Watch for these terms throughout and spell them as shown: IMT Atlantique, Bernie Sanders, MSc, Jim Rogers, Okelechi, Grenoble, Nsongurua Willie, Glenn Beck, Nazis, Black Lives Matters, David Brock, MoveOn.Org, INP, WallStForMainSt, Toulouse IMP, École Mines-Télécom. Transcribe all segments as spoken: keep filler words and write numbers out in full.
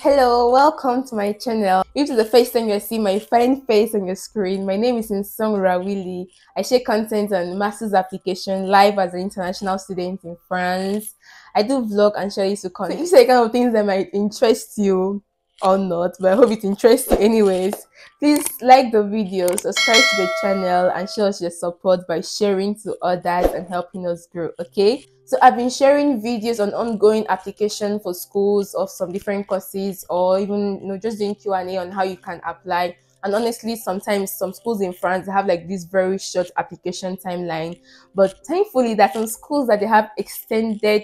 Hello, welcome to my channel. If it's the first time you see my fine face on your screen, my name is Nsongurua Willie. I share content on master's application live as an international student in France. I do vlog and share it to content. These are the kind of things that might interest you or not, but I hope it interests you anyways. Please like the video, subscribe to the channel, and show us your support by sharing to others and helping us grow, okay? So I've been sharing videos on ongoing application for schools of some different courses, or even you know just doing Q and A on how you can apply. And honestly, sometimes some schools in France have like this very short application timeline, but thankfully there are some schools that they have extended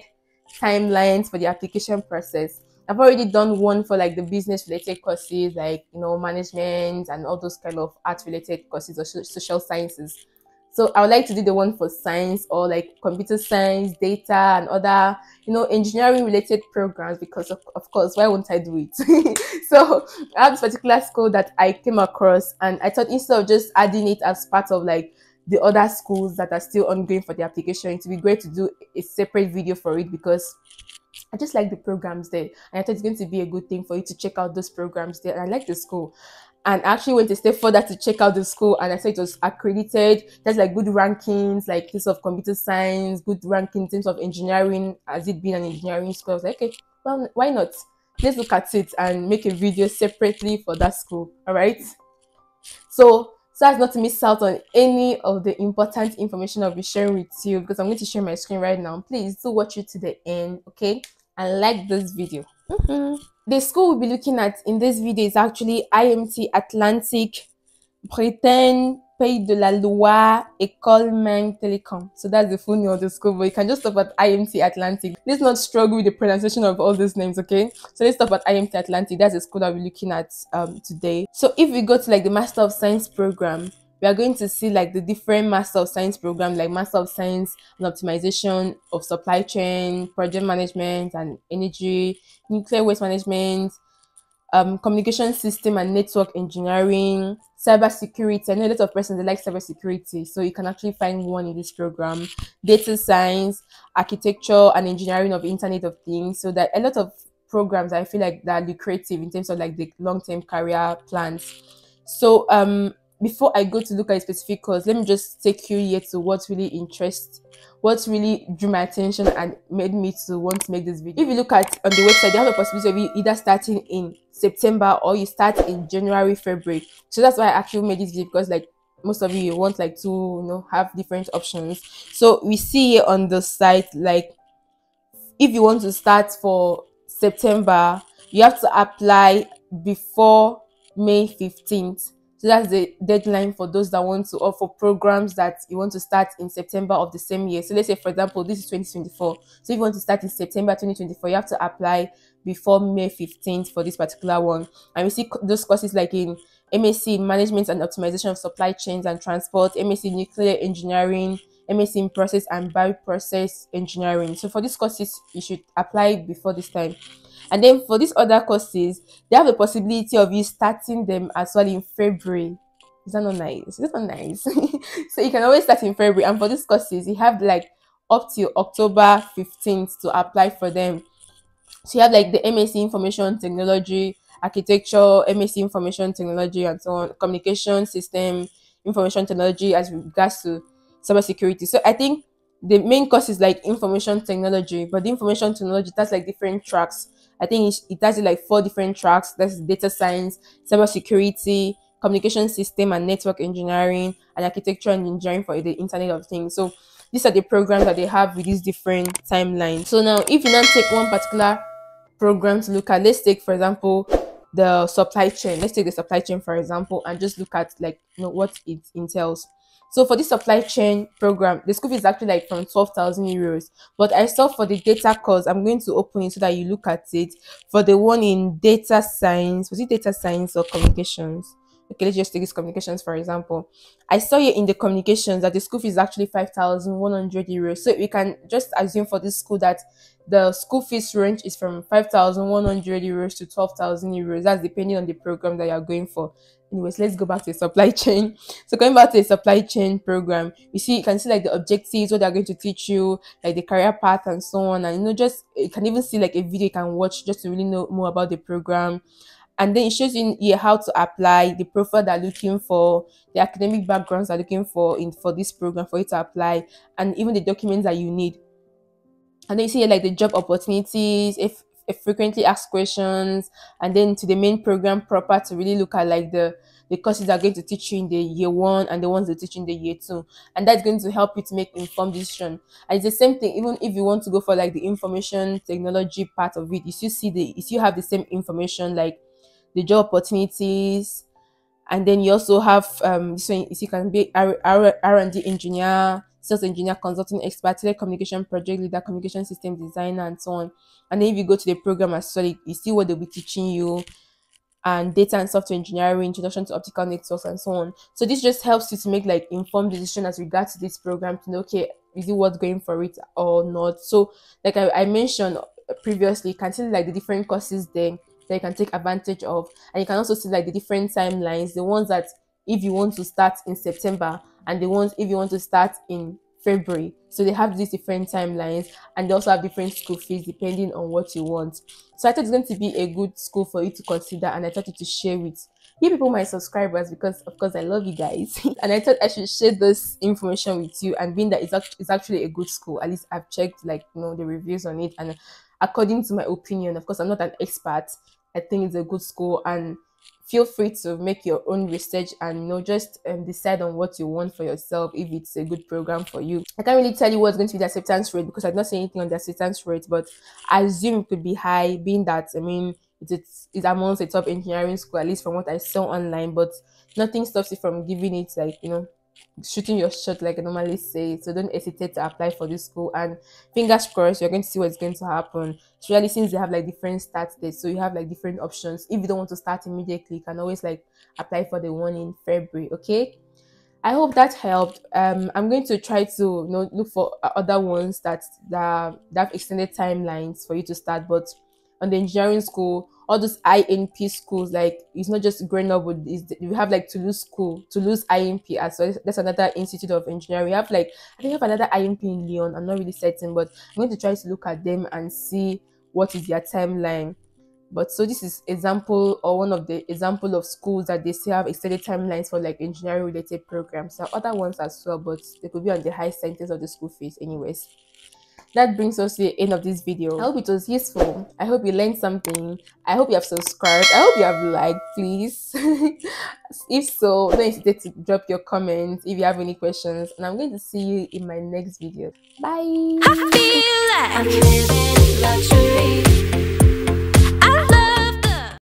timelines for the application process. I've already done one for like the business related courses, like you know management and all those kind of art related courses or social sciences. So I would like to do the one for science or like computer science, data, and other, you know, engineering related programs, because of, of course, why won't I do it? So I have this particular school that I came across, and I thought instead of just adding it as part of like the other schools that are still ongoing for the application, it would be great to do a separate video for it, because I just like the programs there. And I thought it's going to be a good thing for you to check out those programs there. And I like the school. And I actually went a step further to check out the school, and I saw it was accredited. There's like good rankings, like in terms of computer science, good rankings in terms of engineering, as it being an engineering school. I was like, okay, well, why not? Let's look at it and make a video separately for that school, all right? So, so as not to miss out on any of the important information I'll be sharing with you, because I'm going to share my screen right now. Please do watch it to the end, okay? And like this video. Mm-hmm. The school we'll be looking at in this video is actually I M T Atlantique, Bretagne, Pays de la Loire, École Main Télécom. So that's the full name of the school, but you can just stop at I M T Atlantique. Let's not struggle with the pronunciation of all these names, okay? So let's stop at I M T Atlantique. That's the school that we're looking at um, today. So if we go to like the Master of Science program, we are going to see like the different Master of Science programs, like Master of Science and Optimization of Supply Chain, Project Management and Energy, Nuclear Waste Management, um, Communication System and Network Engineering, Cybersecurity. I know a lot of persons that like cybersecurity, so you can actually find one in this program. Data Science, Architecture and Engineering of Internet of Things. So that a lot of programs I feel like that are lucrative in terms of like the long-term career plans. So um. Before I go to look at a specific course, let me just take you here to what really interests, what really drew my attention and made me to want to make this video. If you look at on the website, they have a possibility of you either starting in September or you start in January, February. So that's why I actually made this video, because like most of you, you want like to you know have different options. So we see here on the site, like if you want to start for September, you have to apply before May fifteenth. So that's the deadline for those that want to offer programs that you want to start in September of the same year. So let's say, for example, this is twenty twenty-four. So if you want to start in September twenty twenty-four, you have to apply before May fifteenth for this particular one. And we see those courses like in M S C in Management and Optimization of Supply Chains and Transport, M S C in Nuclear Engineering, M S C in Process and Bioprocess Engineering. So for these courses, you should apply before this time. And then for these other courses, they have the possibility of you starting them as well in February. Is that not nice? Is that not nice? So you can always start in February. And for these courses, you have like up to October fifteenth to apply for them. So you have like the M S C Information Technology, Architecture, M S C Information Technology, and so on, Communication System, Information Technology as regards to cybersecurity. So I think the main course is like Information Technology, but the Information Technology, that's like different tracks. I think it has like four different tracks. That's Data Science, Cybersecurity, Communication System and Network Engineering, and Architecture and Engineering for the Internet of Things. So these are the programs that they have with these different timelines. So now, if you now take one particular program to look at, let's take, for example, the supply chain. Let's take the supply chain, for example, and just look at like you know what it entails. So for this supply chain program, the scope is actually like from twelve thousand euros. But I saw for the data course, I'm going to open it so that you look at it. For the one in data science, was it data science or communications? Okelechi just takes communications, for example. I saw here in the communications that the school fee is actually five thousand one hundred euros. So we can just assume for this school that the school fees range is from five thousand one hundred euros to twelve thousand euros. That's depending on the program that you're going for. Anyways, let's go back to the supply chain. So going back to the supply chain program, you see, you can see like the objectives, what they're going to teach you, like the career path and so on. And, you know, just, you can even see like a video you can watch just to really know more about the program. And then it shows you here how to apply, the profile they're looking for, the academic backgrounds they're looking for in for this program, for you to apply, and even the documents that you need. And then you see here like the job opportunities, if frequently asked questions, and then to the main program proper to really look at like the the courses that are going to teach you in the year one and the ones they teach in the year two, and that's going to help you to make informed decision. And it's the same thing even if you want to go for like the information technology part of it. You still see the you still have the same information like the job opportunities, and then you also have um so you, you can be R and D engineer, sales engineer, consulting expert, telecommunication project leader, communication system designer, and so on. And then if you go to the program as well, you see what they'll be teaching you, and data and software engineering, introduction to optical networks, and so on. So this just helps you to make like informed decision as regards to this program, to know, okay, is it worth going for it or not? So like I, I mentioned previously, you can see like the different courses there that you can take advantage of, and you can also see like the different timelines, the ones that if you want to start in September, and the ones if you want to start in February. So they have these different timelines, and they also have different school fees depending on what you want. So I thought it's going to be a good school for you to consider, and I thought it to share with you people, my subscribers, because of course I love you guys. And I thought I should share this information with you, and being that it's, act it's actually a good school, at least I've checked like you know the reviews on it, and according to my opinion, of course I'm not an expert, I think it's a good school. And feel free to make your own research and you know just um, decide on what you want for yourself, if it's a good program for you. I can't really tell you what's going to be the acceptance rate, because I've not seen anything on the acceptance rate, but I assume it could be high, being that I mean it's it's amongst the top engineering school, at least from what I saw online. But nothing stops you from giving it like you know shooting your shot, like I normally say. So don't hesitate to apply for this school, and fingers crossed you're going to see what's going to happen, especially since they have like different start dates. So you have like different options. If you don't want to start immediately, you can always like apply for the one in February. Okay, I hope that helped. um I'm going to try to you know look for other ones that that, that have extended timelines for you to start. But on the engineering school, all those I N P schools, like it's not just Grenoble, it's, you have like Toulouse school, Toulouse I M P as well. That's another institute of engineering. You have like, I think you have another I M P in Lyon. I'm not really certain, but I'm going to try to look at them and see what is their timeline. But so this is example, or one of the example of schools that they still have extended timelines for like engineering related programs. There are other ones as well, but they could be on the high sentence of the school fees anyways. That brings us to the end of this video. I hope it was useful. I hope you learned something. I hope you have subscribed. I hope you have liked, please. If so, don't hesitate to drop your comments if you have any questions. And I'm going to see you in my next video. Bye. I feel like I'm living luxury.